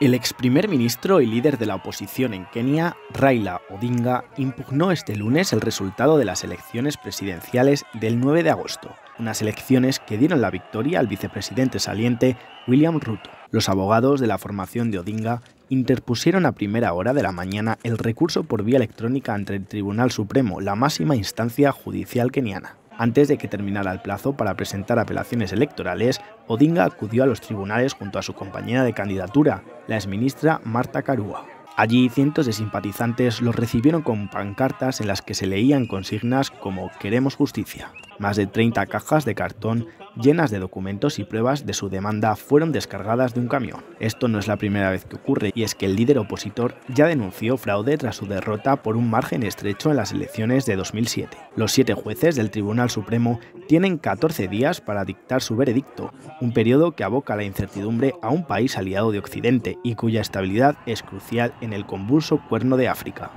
El ex primer ministro y líder de la oposición en Kenia, Raila Odinga, impugnó este lunes el resultado de las elecciones presidenciales del 9 de agosto, unas elecciones que dieron la victoria al vicepresidente saliente William Ruto. Los abogados de la formación de Odinga interpusieron a primera hora de la mañana el recurso por vía electrónica ante el Tribunal Supremo, la máxima instancia judicial keniana. Antes de que terminara el plazo para presentar apelaciones electorales, Odinga acudió a los tribunales junto a su compañera de candidatura, la exministra Marta Carúa. Allí, cientos de simpatizantes los recibieron con pancartas en las que se leían consignas como «Queremos justicia». Más de 30 cajas de cartón llenas de documentos y pruebas de su demanda fueron descargadas de un camión. Esto no es la primera vez que ocurre, y es que el líder opositor ya denunció fraude tras su derrota por un margen estrecho en las elecciones de 2007. Los 7 jueces del Tribunal Supremo tienen 14 días para dictar su veredicto, un periodo que aboca la incertidumbre a un país aliado de Occidente y cuya estabilidad es crucial en el convulso Cuerno de África.